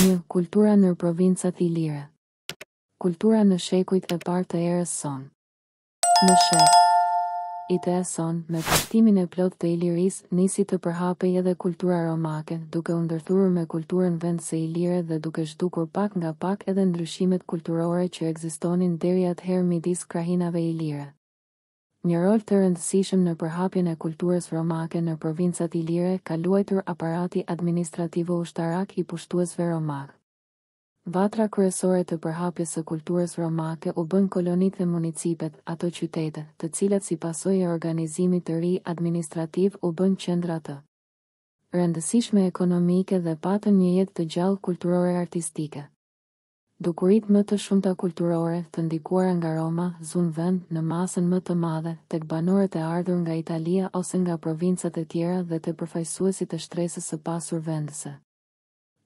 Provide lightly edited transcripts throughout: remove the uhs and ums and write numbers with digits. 1. Kultura në Provincat Ilire. Kultura në shekujt e parë të erës sonë. Në shek i të erës sonë, me përshtimin e plot të Iliris, nisi të përhapej edhe kultura romake, duke u ndërthurur me kulturën vendse ilire dhe duke zhdukur pak nga pak edhe ndryshimet kulturore që ekzistonin deri atëherë midis krahinave ilire. Një rol të rëndësishëm në përhapjen e kulturës romake në provincat ilire ka luajtur aparati administrativo ushtarak i pushtuesve romak. Vatra kryesore të përhapjes së kulturës romake u bën kolonitë dhe municipet, ato qytete, të cilat si pasojë e organizimit të ri administrativ u bën qendra të rëndësishme ekonomike dhe patën një jetë të gjallë kulturore artistike. Dukurit më të shumta kulturore të ndikuara nga Roma zunë vend në masën më të madhe tek banorët e ardhur nga Italia ose nga provincat e tjera dhe të përfaqësuesit e shtresës së pasur vendëse.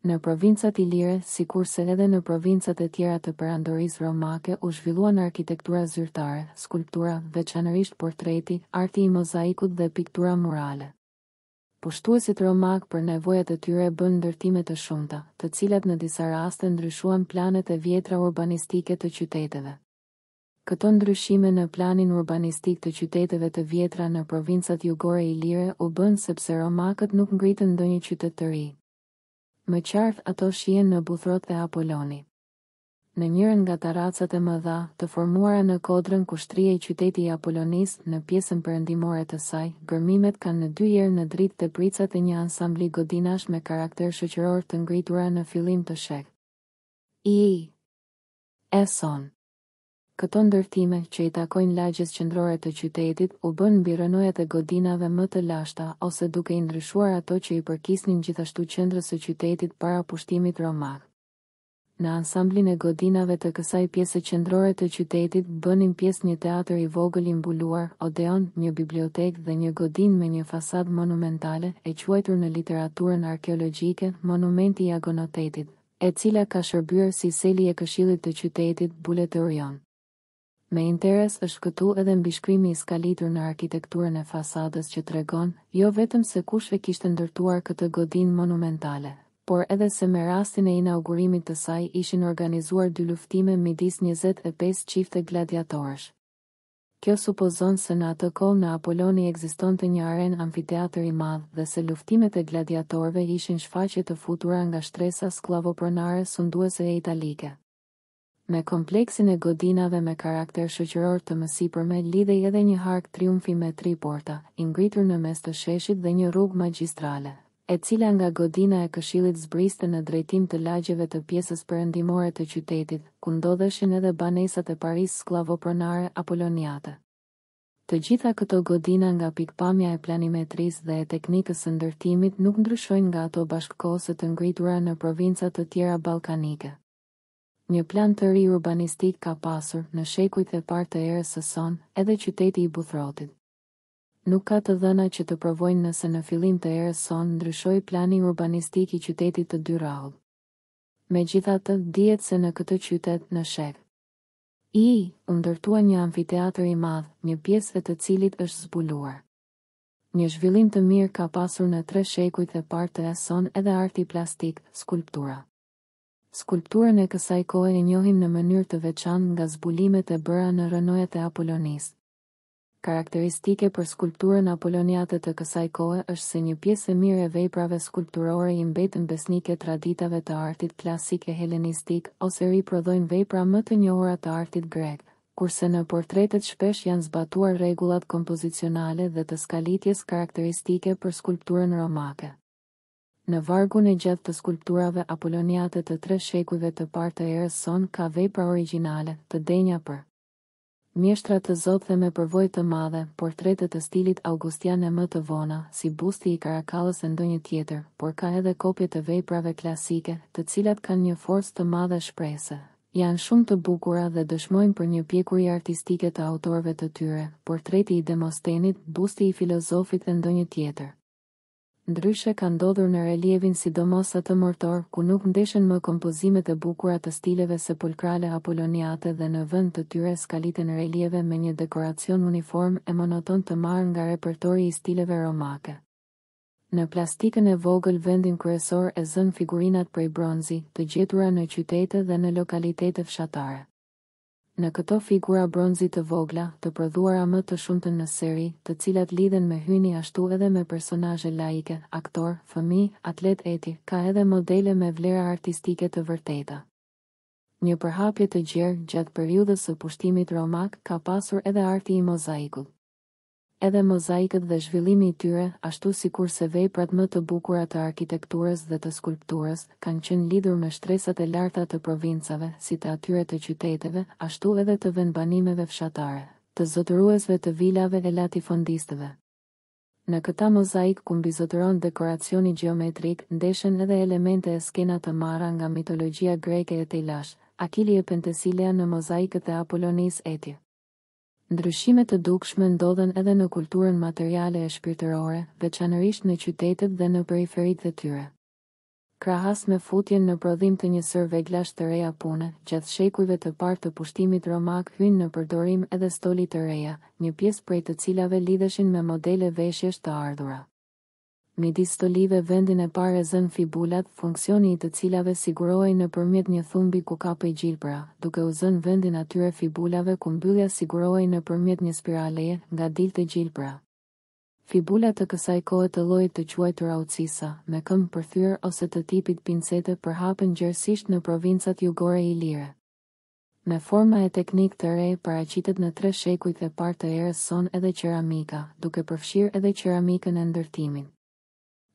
Në provincat ilire, sikurse edhe në provincat e tjera të perandorisë romake, u zhvilluan arkitektura zyrtare, skulptura, veçanërisht portreti, arti i mozaikut dhe piktura murale. Pushtuesit romak për nevojat e tyre bën ndërtime të shumta, të cilat në disa raste ndryshuan planet e vjetra urbanistike të qyteteve. Këto ndryshime në planin urbanistik të qyteteve të vjetra në provincat jugore ilire u bën sepse romakët nuk ngritën ndonjë qytet të ri. Më qartë ato shihen në Buthrot dhe Apoloni. Në njërën nga taracat e mëdha, të formuara në kodrën kushtrie i qyteti i Apolonis, në pjesën perëndimore të saj, gërmimet kanë në dy herë në dritë të pricat e një ansambli godinash me karakter shoqëror të ngritura në fillim të shek. I son. Këto ndërtime që i takojnë lagjes qendrore të qytetit u bën mbi rënojat e godinave më të lashta ose duke i ndryshuar ato që i përkisnin gjithashtu qendrës së qytetit para pushtimit romak. Në ansamblin e godinave të kësaj pjesë qendrore të qytetit bënin pjesë një teatër i vogël i mbuluar, odeon, një bibliotekë dhe një godinë me një fasadë monumentale, e quajtur në literaturën arkeologjike monumenti i Agonotetit, e cila ka shërbyer si seli e këshillit të qytetit Buletorion. Me interes është këtu edhe mbishkrimi i skalitur në arkitekturën e fasadës që tregon jo vetëm se kushve kishte ndërtuar këtë godinë monumentale, por edhe se me rastin e inaugurimit të saj ishin organizuar dy luftime midis 25 çifte gladiatorësh. Kjo supozon se në atë kohë në Apoloni ekzistonte një arenë amfiteatër i madh dhe se luftimet e gladiatorëve ishin shfaqje të futura nga shtresa sklavopronare sunduese e italike. Me kompleksin e godinave me karakter shoqëror të mësipërme lidhej edhe një hark triumfi me tri porta, i ngritur në mes të sheshit dhe një rrugë magjistrale, e cila nga godina e këshillit zbriste në drejtim të lagjeve të pjesës perëndimore të qytetit, ku ndodheshin edhe banesat e Parisë sklavopronare apoloniate. Të gjitha këto godina nga pikpamja e planimetrisë dhe e teknikës së ndërtimit nuk ndryshojnë nga ato bashkëkohëse të ngritura në provincat të tjera ballkanike. Një plan të ri urbanistik ka pasur në shekujt e parë të erës së sonë, edhe qyteti i Buthrotit. Nuk ka të dhëna që të provojnë nëse në fillim të erës sonë ndryshoi plani urbanistik i qytetit të dy rrahull. Megjithatë, dihet se në këtë qytet në shek u ndërtua një amfiteatër i madh, një pjesë e të cilit është zbuluar. Një zhvillim të mirë ka pasur në tre shekujt e parë të erës sonë edhe arti plastik, skulptura. Skulpturën e kësaj kohe e njohim në mënyrë të veçantë nga zbulimet e bëra në rënojat e Apolonisë. Karakteristike për skulpturën apoloniate të kësaj kohe është se një pjesë e mirë e veprave skulpturore i mbetën besnike traditave të artit klasik e helenistik ose riprodhojnë vepra më të njohura të artit grek, kurse në portretet shpesh janë zbatuar rregullat kompozicionale dhe të skalitjes karakteristike për skulpturën romake. Në vargun e gjatë të skulpturave apoloniate të tre shekujve të parë të erës sonë ka vepra origjinale, të denja për mjeshtra të zotëve me përvojë të madhe, portretet e stilit augustian e më të vona, si busti i Karakallës e ndonjë tjetër, por ka edhe kopje të veprave klasike, të cilat kanë një forcë të madhe shprese. Janë shumë të bukura dhe dëshmojnë për një pjekuri artistike të autorëve të tyre, portreti i Demostenit, busti i filozofit e ndonjë tjetër. Ndryshe ka ndodhur në relievin sidomos atë mortor, ku nuk ndeshen më kompozimet e bukura të stileve sepulkrale apoloniate dhe në vend të tyre skalitën relieve me një dekoracion uniform e monoton të marrë nga repertori i stileve romake. Në plastikën e vogël vendin kryesor e zën figurinat prej bronzi, të gjetura në qytete dhe në lokalitete fshatare. Në këto figura bronzi të vogla, të prodhuara më të shumtën në seri, të cilat lidhen me hyni ashtu edhe me personazhe laike, aktor, fëmijë, atlet etj, ka edhe modele me vlera artistike të vërteta. Një përhapje të gjerë gjatë periudhës së pushtimit romak ka pasur edhe arti I mozaikut. Edhe mozaikët dhe zhvillimi I tyre, ashtu sikur se veprat më të bukura të arkitekturës dhe të skulpturës, kanë qenë lidhur me shtresat e larta të provincave, si të atyre të qyteteve, ashtu edhe të vendbanimeve fshatare, të zotëruesve të vilave e latifondistëve. Në këta mozaik ku mbizotëron dekoracioni gjeometrik, ndeshen edhe elemente e skena të marra nga mitologjia greke e Telash, Akili e Pentesilea në mozaikët e Apolonis etj. Ndryshimet të dukshme ndodhen edhe në kulturën materiale e shpirtërore, veçanërisht në qytetet dhe në periferitë e tyre. Krahas me futjen në prodhim të një sër veglash të reja pune, gjatë shekujve të parë të pushtimit romak hynë në përdorim edhe stoli të reja, një pjesë prej të cilave lidheshin me modele veshjesh të ardhura. Midis stolive vendin e parë zën fibulat, funksioni I të cilave sigurohej nëpërmjet një thumbi ku kapej gjilpra, duke u zënë vendin atyre fibulave ku mbyllja sigurohej nëpërmjet një spiraleje nga dilte gjilpra. Fibulat të kësaj kohe të llojit të quajtura ucisa, me këmbë përthyer ose të tipit pincete përhapen gjerësisht në provincat jugore ilire. Me forma e teknik të re paraqitet në 3 shekujt e parë të erës son edhe qeramika, duke përfshirë edhe qeramikën e ndërtimit.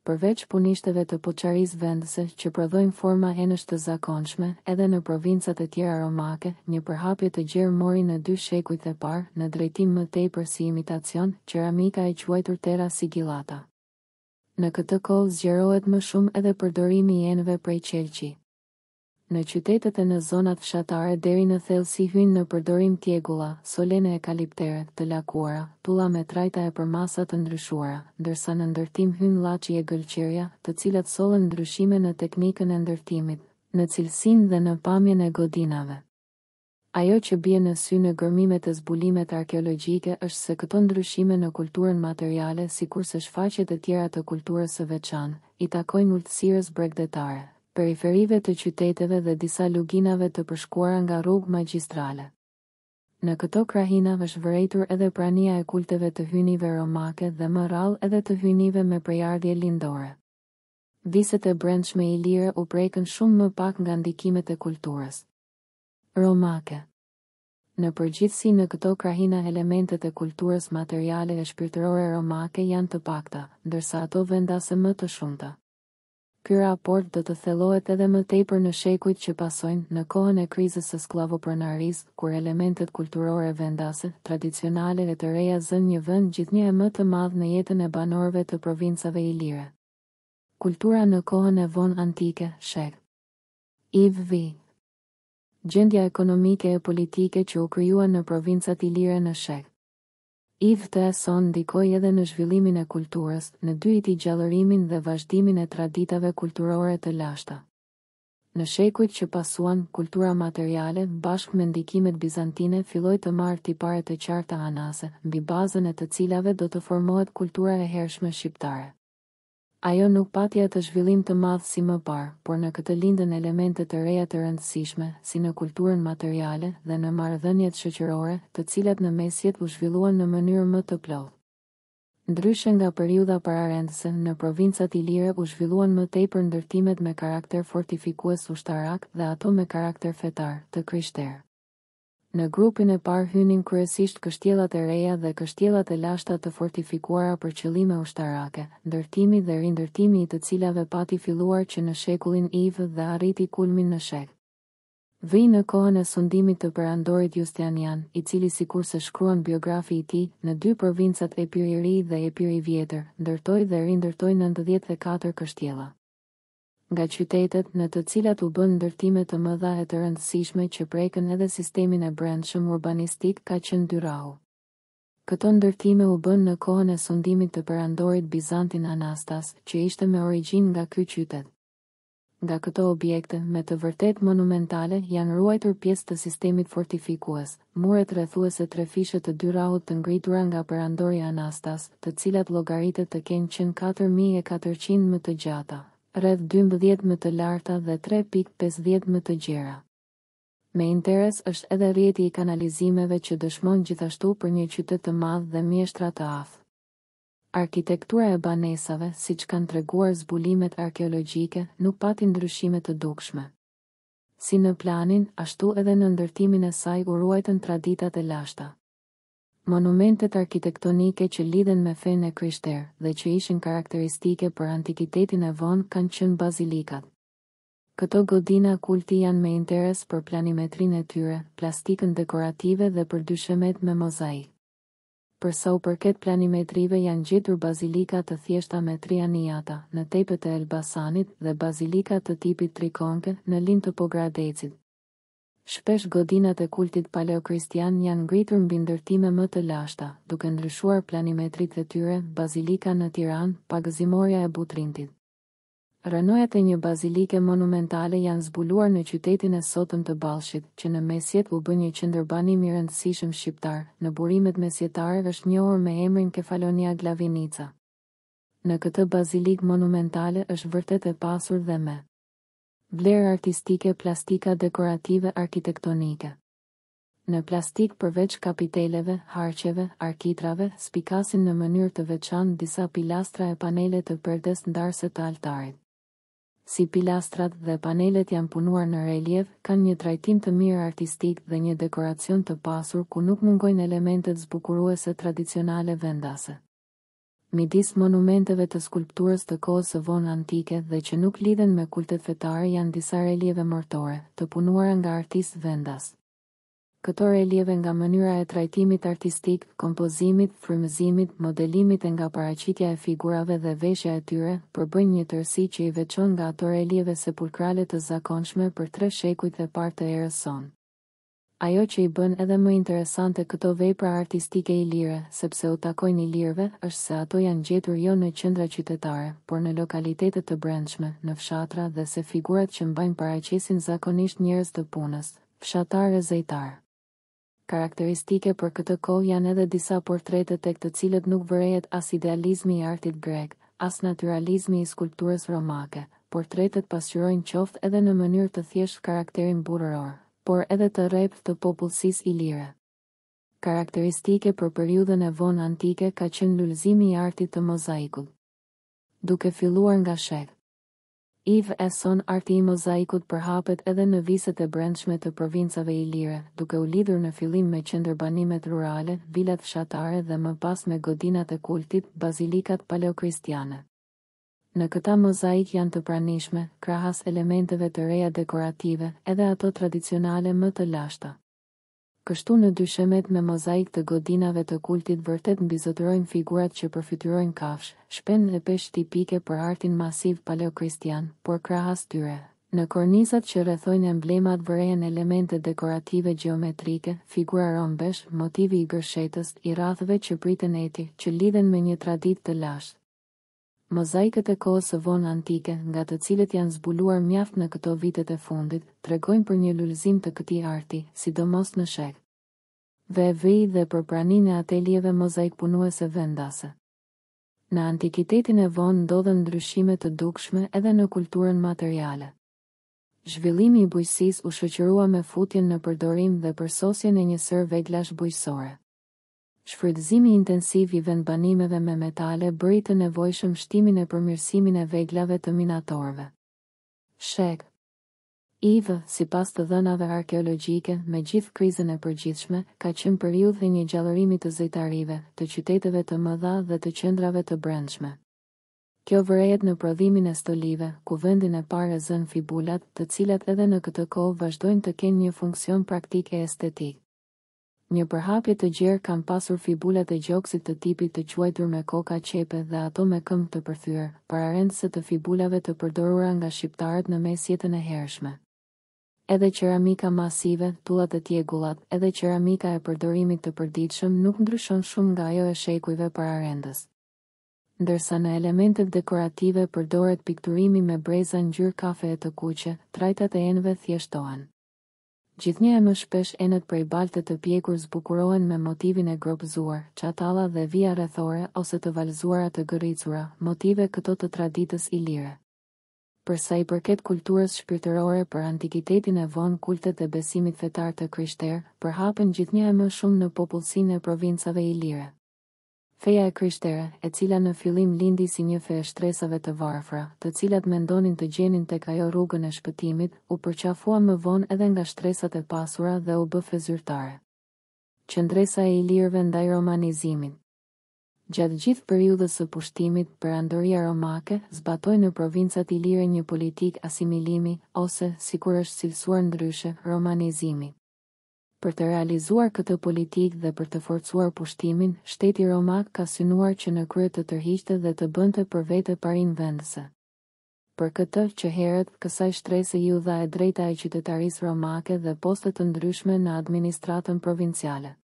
Përveç punishteve të poçarisë vendëse që prodhojnë forma hënësh të zakonshme, edhe në provincat e tjera romake, një përhapje të gjerë mori në 2 shekujt e parë, në drejtim më tepër si imitacion, qeramika e quajtur terra sigillata. Në këtë kohë zgjerohet më shumë edhe përdorimi I enëve prej qelçi. Në qytetet e në zonat fshatare deri në thellësi hynë në përdorim tjegulla, solene e kaliptere, të lakuara, tulla me trajta e përmasa të ndryshuara, ndërsa në ndërtim hynë llaçi e gëlqeria, të cilat sollen ndryshime në teknikën e ndërtimit, në cilësinë dhe në pamjen e godinave. Ajo që bie në sy në gërmimet e zbulimet arkeologjike është se këto ndryshime në kulturën materiale, sikurse shfaqjet e tjera të kulturës së veçantë, I takojnë ulësirës bregdetare. Periferive të qyteteve dhe disa luginave të përshkuara nga rrugë magjistrale. Në këto krahina është vërejtur edhe prania e kulteve të hynive romake dhe më rrallë edhe të hynive me prejardhje lindore. Viset e brendshme ilire u prekën shumë më pak nga ndikimet e kulturës romake. Në përgjithësi në këto krahina elementet e kulturës materiale e shpirtërore romake janë të pakta, ndërsa ato vendase më të shumta. Ky raport do të thellohet edhe më tepër në shekujt që pasojnë në kohën e krizës së skllavoprënarisë, kur elementet kulturore vendase, tradicionale e të reja zënë një vend gjithnjë e më të madh në jetën e banorëve të provincave ilire. Kultura në kohën e vonë antike, shek. IV. Gjendja ekonomike e politike që u krijua në provincat ilire në shek. IV të eson ndikoi edhe në zhvillimin e kulturës, në dyjt I gjallërimin dhe vazhdimin e traditave kulturore të lashta. Në shekujt që pasuan, kultura materiale, bashkë me ndikimet bizantine, filloi të marrë tipare të qarta anase, mbi bazën e të cilave do të formohet kultura e hershme shqiptare. Ajo nuk pati atë zhvillim të madh si më parë, por në këtë lindën elemente të reja të rëndësishme, si në kulturën materiale dhe në marrëdhëniet shoqërore, të cilat në mesjet u zhvilluan në mënyrë më të plotë. Ndryshe nga periudha pararendëse, në provincat ilire u zhvilluan më tepër ndërtimet me karakter fortifikues ushtarak dhe ato me karakter fetar, të krishterë. Në grupin e parë hynin kryesisht kështjellat e reja dhe kështjellat e lashta të fortifikuara për qëllime ushtarake, ndërtimi dhe rindërtimi I të cilave pati filluar që në shekullin IV dhe arriti kulmin në shek. Vi në kohën e sundimit të Perandorit Justinian, I cili sikurse shkruan biografi I tij, në 2 provincat Epiri I Ri dhe Epiri I Vjetër, ndërtoi dhe rindërtoi 94 kështjella. Nga qytetet në të cilat u bën ndërtime të mëdha e të rëndësishme që prekën edhe sistemin e brendshëm urbanistik ka qenë Dyrahu. Këto ndërtime u bën në kohën e sundimit të perandorit bizantin Anastas, që ishte me origjinë nga ky qytet. Nga këto objekte, me të vërtet monumentale, janë ruajtur pjesë të sistemit fortifikues, muret rrethuese trefishe të dy rrahut të ngritura nga përandori Anastas, të cilat llogaritet të kenë qenë 4.400 më të gjata, rreth 12 më të larta dhe 3.50 më të gjera. Me interes është edhe rrjeti I kanalizimeve që dëshmon gjithashtu për një qytet të madh dhe mjeshtra të aftë. Arkitektura e banesave, siç kanë treguar zbulimet arkeologjike, nuk pati ndryshime të dukshme. Si në planin, ashtu edhe në ndërtimin e saj u ruajtën traditat e lashta. Monumentet arkitektonike që lidhen me fenë e krishterë dhe që ishin karakteristike për antikitetin e vonë kanë qenë bazilikat. Këto godina kulti janë me interes për planimetrinë e tyre, plastikën dekorative dhe për dyshemet me mozaik. Përsa u përket planimetrive janë gjetur bazilika të thjeshta me tri anijata në tepet e Elbasanit dhe bazilika të tipit trikonke në lind të Pogradecit. Shpesh godinat e kultit paleokristian janë ngritur mbi ndërtime më të lashta, duke ndryshuar planimetrit e tyre, bazilika në Tiranë, pagëzimorja e Butrintit. Rënojat e një bazilike monumentale janë zbuluar në qytetin e sotëm të Ballshit, që në mesjet u bë një qendërbanim I rëndësishëm shqiptar, në burimet mesjetare është njohur me emrin Kefalonia Glavinica. Në këtë bazilik monumentale është vërtet e pasur dhe me vlerë artistike, plastika dekorative arkitektonike. Në plastik përveç kapiteleve, harqeve, arkitrave, spikasin në mënyrë të veçantë disa pilastra e panele të perdes ndarëse të altarit. Si pilastrat dhe panelet janë punuar në relief, kanë një trajtim të mirë artistik dhe një dekoracion të pasur ku nuk mungojnë elementet zbukuruese tradicionale vendase. Midis monumenteve të skulpturës të kohës së vonë antike dhe që nuk lidhen me kultet fetare janë disa relieve mortore, të punuara nga artistë vendas. Këto relieve nga mënyra e trajtimit artistik, kompozimit, frymëzimit, modelimit e nga paraqitja e figurave dhe veshja e tyre, përbëjnë një tërësi që I veçon nga ato relieve sepulkrale të zakonshme për tre shekujt e parë të erës sonë. Ajo që I bën edhe më interesante këto vepra artistike ilire, sepse u takojnë ilirëve, është se ato janë gjetur jo në qendra qytetare, por në lokalitetet të brendshme, në fshatra dhe se figurat që mbajnë paraqesin zakonisht njerëz të punës, fshatarë e zejtarë. Karakteristike për këtë kohë janë edhe disa portrete tek të cilët nuk vërehet as idealizmi I artit grek, as naturalizmi I skulpturës romake. Portretet pasqyrojnë qoftë edhe në mënyrë të thjeshtë karakterin burëror, por edhe të rrepth të popullsisë ilire. Karakteristike për periudhën e vonë antike ka qenë lulëzimi I artit të mozaikut. Duke filluar nga shek. Iv Eson arti I mozaikut përhapet edhe në viset e brendshme të provincave ilire, duke u lidhur në fillim me qendërbanimet rurale, vilat fshatare dhe më pas me godinat e kultit, bazilikat paleokristiane. Në këta mozaik janë të pranishme, krahas elementeve të reja dekorative, edhe ato tradicionale më të lashta. Kështu në dyshemet me mozaik të godinave të kultit vërtet mbizotërojnë figurat që përfytyrojnë kafsh, shpen dhe pesh tipike për artin masiv paleokristian, por krahas tyre. Në kornizat që rrethojnë emblemat vërejnë elemente dekorative gjeometrike, figura rombesh, motivi I gërshetës, I rathëve që priten eti, që lidhen me një traditë të lashtë. Mozaikët e kohës së vonë antike, nga të cilët janë zbuluar mjaft në këto vitet e fundit, tregojnë për një lulëzim të këtij arti, sidomos në shek. Vevij dhe për praninë e atelieve mozaik punuese vendase. Në antikitetin e vonë ndodhen ndryshime të dukshme edhe në kulturën materiale. Zhvillimi I bujqësisë u shoqërua me futjen në përdorim dhe përsosjen e një sër veglash bujqësore. Shfrytëzimi intensiv I vendbanimeve me metale bëri të nevojshëm shtimin e përmirësimin e veglave të minatorëve. Shek. Ive, sipas të dhënave arkeologjike, me gjithë krizën e përgjithshme, ka qenë periudhë e një gjallërimi të zejtarive, të qyteteve të mëdha dhe të qendrave të brendshme. Kjo vërehet në prodhimin e stolive, ku vendin e parë zën fibulat, të cilat edhe në këtë kohë vazhdojnë të kenë një funksion praktik e estetik. Një përhapje të gjerë kanë pasur fibulat e gjoksit të tipit të quajtur me koka qepe dhe ato me këmbë të përthyer, pararendëse të fibulave të përdorura nga shqiptarët në mesjetën e hershme. Edhe qeramika masive, tullat e tjegullat, edhe qeramika e përdorimit të përditshëm nuk ndryshon shumë nga ajo e shekujve pararendës. ndërsa në elementet dekorative përdoret pikturimi me breza ngjyrë kafe e të kuqe, trajtat e enëve thjeshtohen. Gjithnjë e më shpesh enët prej baltë të pjekur zbukurohen me motivin e gropzuar, çatalla dhe vija rrethore ose të valzuara të gëricura, motive këto të traditës ilire. Përsa i përket kulturës shpirtërore për antikitetin e vonë kultet e besimit fetar të krishter, përhapen gjithnjë e më shumë në popullsinë e provincave ilire. Feja e krishtere, e cila në fillim lindi si një fe e shtresave të varfra, të cilat mendonin të gjenin tek ajo rrugën e shpëtimit, u përqafua më vonë edhe nga shtresat e pasura dhe u bë fe zyrtare. Qëndresa e ilirëve ndaj romanizimit. Gjatë gjithë periudhës së pushtimit, perandoria romake zbatoi në provincat ilire një politikë asimilimi ose, sikur është cilësuar ndryshe, romanizimi. Për të realizuar këtë politikë dhe për të forcuar pushtimin, shteti romak ka synuar që në krye të tërhiqte dhe të bënte për vete parinë vendëse. Për këtë që herët, kësaj shtrese ju dha e drejta e qytetarisë romake dhe poste të ndryshme në administratën provinciale.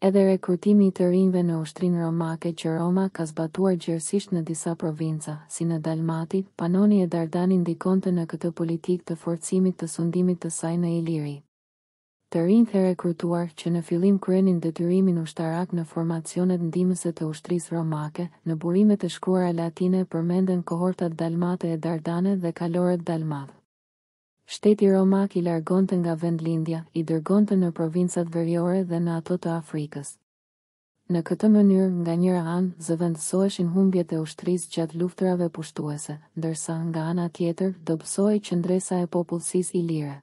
Edhe rekrutimi i të rinjve në ushtrinë romake që Roma ka zbatuar gjerësisht në disa provinca, si në Dalmati, Panoni e Dardani ndikonte në këtë politikë të forcimit të sundimit të saj në Iliri. Të rinjtë e rekrutuar që në fillim kryenin detyrimin ushtarak në formacionet ndihmëse të ushtrisë romake, në burimet e shkruara latine përmenden kohortat dalmate e dardane dhe kaloret dalmat. Shteti romak i largonte nga vendlindja, i dërgonte në provincat veriore dhe në ato të Afrikës. Në këtë mënyrë, nga njëra anë zëvendësoheshin humbjet e ushtrisë gjatë luftërave pushtuese, ndërsa nga ana tjetër dobësohej qëndresa e popullsisë ilire.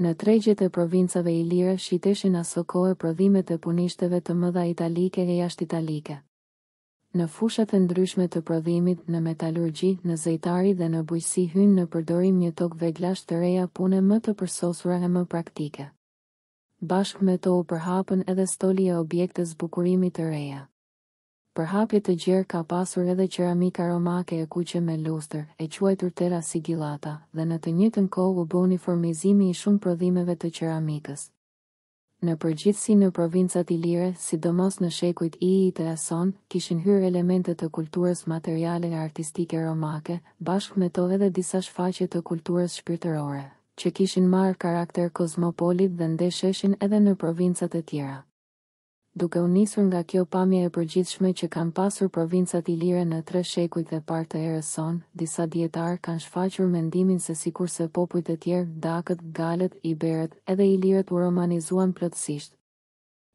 Në tregjet e provincave ilire shiteshin aso kohë prodhimet e punishteve të mëdha italike e jashtitalike. Në fushat e ndryshme të prodhimit, në metalurgji, në zejtari dhe në bujqësi hyn në përdorim një tokë veglash të reja pune më të përsosura e më praktike. Bashkë me to u përhapën edhe stoli e objekte zbukurimi të reja. Përhapje të gjerë ka pasur edhe qeramika romake e kuqe me lustër, e quajtur tela sigillata, dhe në të njëjtën kohë u bë uniformizimi i shumë prodhimeve të qeramikës. Në përgjithësi në provincat ilire, sidomos në shekujt I të Ason, kishin hyrë elemente të kulturës materiale e artistike romake, bashkë me to edhe disa shfaqje të kulturës shpirtërore, që kishin marrë karakter kozmopolit dhe ndesheshin edhe në provincat e tjera. Duke u nisur nga kjo pamje e përgjithshme që kanë pasur provincat ilire në tre shekujt e parë të erës sonë, disa dietarë kanë shfaqur mendimin se sikurse popujt e tjerë, dakët, galët, iberët, edhe ilirët u romanizuan plotësisht.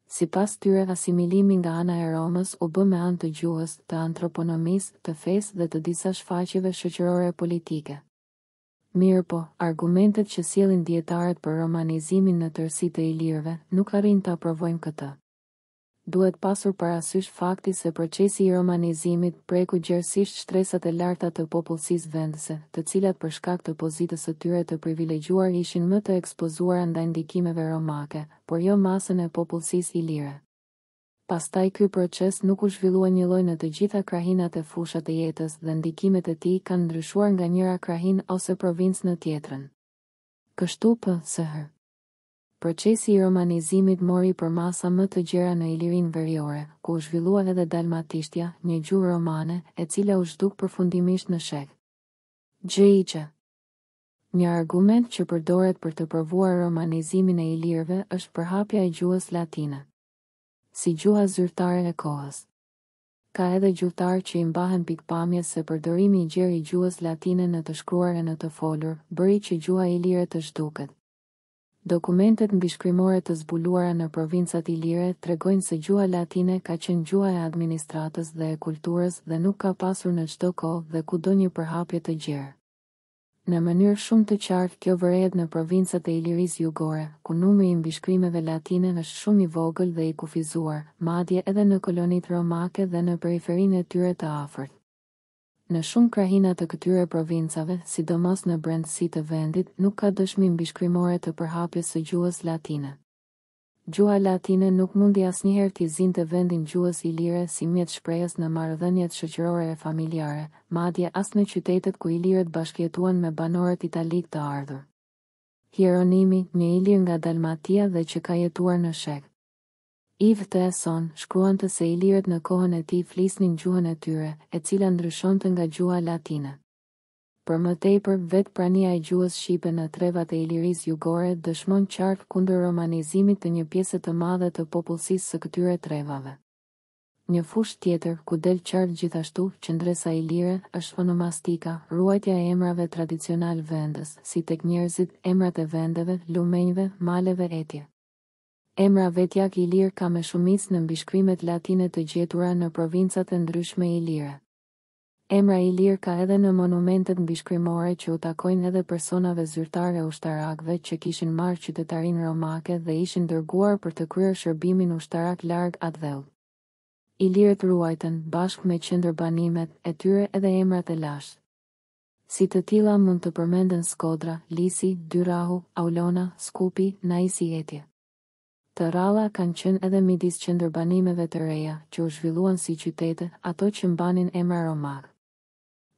Sipas tyre, asimilimi nga ana e Romës u bë me anë të gjuhës, të antroponomisë, të fesë dhe të disa shfaqjeve shoqërore politike. Mirë po, argumentet që sjellin dietarët për romanizimin në tërësi të ilirëve nuk arrin ta provojnë këtë. Duhet pasur parasysh fakti se procesi I romanizimit preku gjerësisht shtresat e larta të popullsisë vendëse, të cilat për shkak të pozitës së tyre të privilegjuar ishin më të ekspozuara ndaj ndikimeve romake, por jo masën e popullsisë ilire. Pastaj ky proces nuk u zhvillua njëlloj në të gjitha krahinat e fushat e jetës dhe ndikimet e tij kanë ndryshuar nga njëra krahin ose provincë në tjetrën. Kështu p.s.h. Procesi I romanizimit mori për masa më të gjera në Ilirinë Veriore, ku u zhvillua edhe dalmatishtja, një gjuhë romane, e cila u zhduk përfundimisht në shek. Gjiqe. Një argument që përdoret për të provuar romanizimin e ilirëve është përhapja e gjuhës latine. Si gjuha zyrtare e kohës. Ka edhe gjuhëtarë që i mbahen pikpamjes se përdorimi I gjerë I gjuhës latine në të shkruar e në të folur, bëri që gjuha ilire të zhduket. Dokumentet mbishkrimore të zbuluara në provincat ilire tregojnë se gjuha latine ka qenë gjuha e administratës dhe e kulturës dhe nuk ka pasur në çdo kohë dhe kudo një përhapje të gjerë. Në mënyrë shumë të qartë kjo vërehet në provincat e Ilirisë Jugore, ku numri I mbishkrimeve latine është shumë I vogël dhe I kufizuar, madje edhe në kolonitë romake dhe në periferinë e tyre të afërt. Në shumë krahina të këtyre provincave, sidomos në brendësi të vendit, nuk ka dëshmi mbishkrimore të përhapjes së gjuhës latine. Gjuha latine nuk mundi asnjëherë t'i zinte vendin gjuhës ilire si mjet shprehjes në marrëdhëniet shoqërore e familjare, madje as në qytetet ku ilirët bashkëjetuan me banorët italik të ardhur. Hieronimi, një ilir nga Dalmatia dhe që ka jetuar në shek. I vëtëson, shkruante se ilirët në kohën e tij flisnin gjuhën e tyre, e cila ndryshonte nga gjuha latine. Për më tepër, vetë prania e gjuhës shqipe në trevat e Ilirisë jugore dëshmon qartë kundër romanizimit të një pjese të madhe të popullsisë së këtyre trevave. Një fushë tjetër, ku del qartë gjithashtu, qendresa ilire, është onomastika, ruajtja e emrave tradicional vendes, si tek njerëzit, emrat e vendeve, lumenjve, maleve etje. Emra vetjak ilir ka me shumicë në mbishkrimet latine të gjetura në provincat e ndryshme ilire. Emra ilir ka edhe në monumentet mbishkrimore që u takojnë edhe personave zyrtare ushtarakve që kishin marrë qytetarinë romake dhe ishin dërguar për të kryer shërbimin ushtarak larg atvell. Ilirët ruajten, bashkë me qendërbanimet, e tyre edhe emrat e lashtë. Si të tilla mund të përmenden Skodra, Lisi, Dyrahu, Aulona, Skupi, Naisi etje. Të ralla kanë qenë edhe midis qendërbanimeve të reja që u zhvilluan si qytete, ato që mbanin emra romak.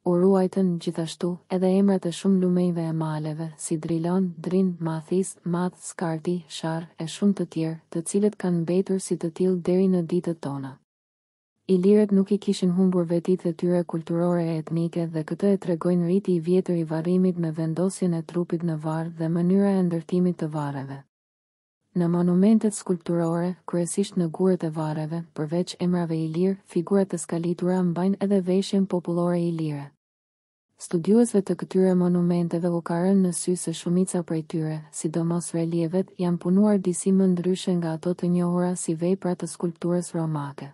U ruajtën gjithashtu edhe emrat e shumë lumenjve e maleve, si Drilon, Drin, Mathis, Math, Skarti, Shar, e shumë të tjerë, të cilët kanë mbetur si të tillë deri në ditët tona. Ilirët nuk I kishin humbur vetitë e tyre kulturore e etnike dhe këtë e tregojnë riti I vjetër I varrimit me vendosjen e trupit në varr dhe mënyra e ndërtimit të varreve. Në monumentet skulpturore, kryesisht në gurët e varreve, përveç emrave ilir, figurat e skalitura mbajnë edhe veshjen popullore ilire. Studiuesve të këtyre monumenteve u ka rënë në sy se shumica prej tyre, sidomos relievet, janë punuar disi më ndryshe nga ato të njohura si vepra të skulpturës romake.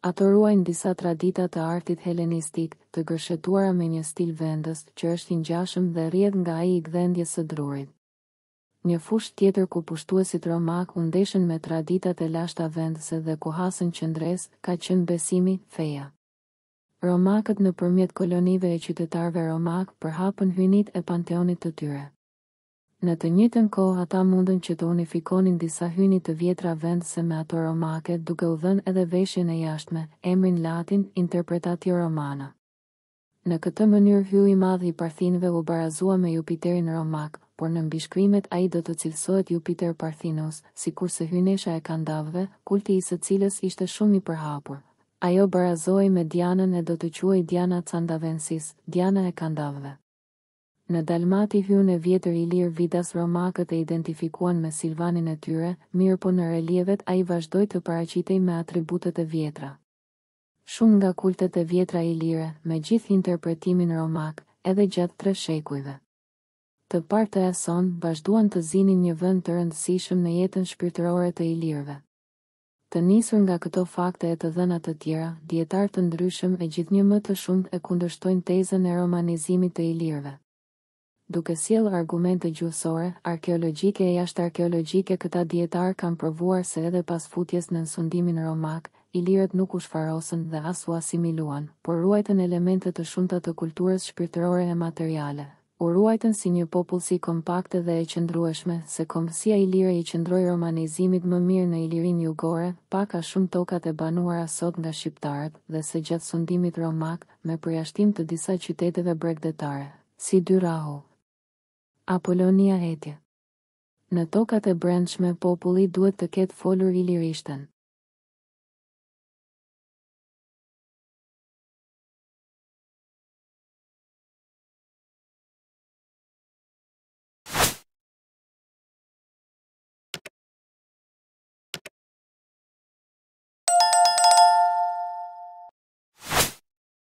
Ato ruajnë disa tradita të artit helenistik, të gërshetuara me një stil vendes, që është I ngjashëm dhe rrjedh nga ai I gdhendjes së drurit. Një fushë tjetër ku pushtuesit romak u ndeshën me traditat e lashta vendese dhe ku hasën qendres, ka qenë besimi, feja. Romakët nëpërmjet kolonive e qytetarëve romak përhapën hynit e panteonit të tyre. Në të njëjtën kohë ata mundën që të unifikonin disa hyni të vjetra vendese me ato romake duke u dhënë edhe veshjen e jashtme, emrin latin interpretatio romana. Në këtë mënyrë hyu I madh I parthinëve u barazua me Jupiterin romak, por në mbishkrimet ai do të cilësohet Jupiter Parthinos, sikurse hynesha e kandavëve, kulti I së cilës ishte shumë I përhapur. Ajo barazohej me Dianën e do të quhej Diana Candavensis, Diana e kandavëve. Në Dalmati hyn e vjetër ilir vidas romakët e identifikuan me Silvanin e tyre, mirë po në relievet ai vazhdoi të paraqitej me atributet e vjetra. Shumë nga kultet e vjetra ilire, me gjithë interpretimin romak, edhe gjatë 3 shekujve. Të partë e son, vazhduan të zinin një vend të rëndësishëm në jetën shpirtërore të ilirëve. Të nisur nga këto fakte e të dhëna të tjera, dietarë të ndryshëm e gjithnjë më të shumtë e kundërshtojnë tezën e romanizimit të ilirëve. Duke sjellë argumente gjuhësore, arkeologjike e jashtarkeologjike këta dietarë kanë provuar se edhe pas futjes në nësundimin romak, ilirët nuk u shfarosën dhe as u asimiluan, por ruajtën elemente të shumta të kulturës shpirtërore e materiale. U ruajtën si një popullsi kompakte dhe e qëndrueshme, se kombësia ilire I qëndroi romanizimit më mirë në Ilirinë jugore, pak a shumë tokat e banuara sot nga shqiptarët, dhe se gjatë sundimit romak, me përjashtim të disa qyteteve bregdetare, si Dyrahu, Apolonia etje. Në tokat e brendshme populli duhet të ketë folur ilirishten.